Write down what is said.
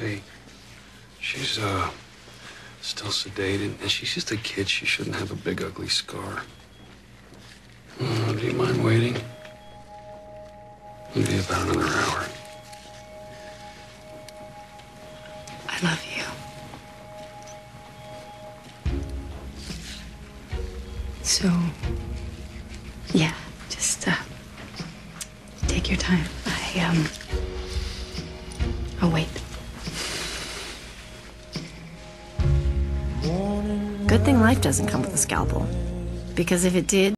Hey, she's still sedated, and she's just a kid. She shouldn't have a big, ugly scar. Do you mind waiting? It'll be about another hour. I love you. So, yeah, just take your time. I'll wait. Good thing life doesn't come with a scalpel, because if it did,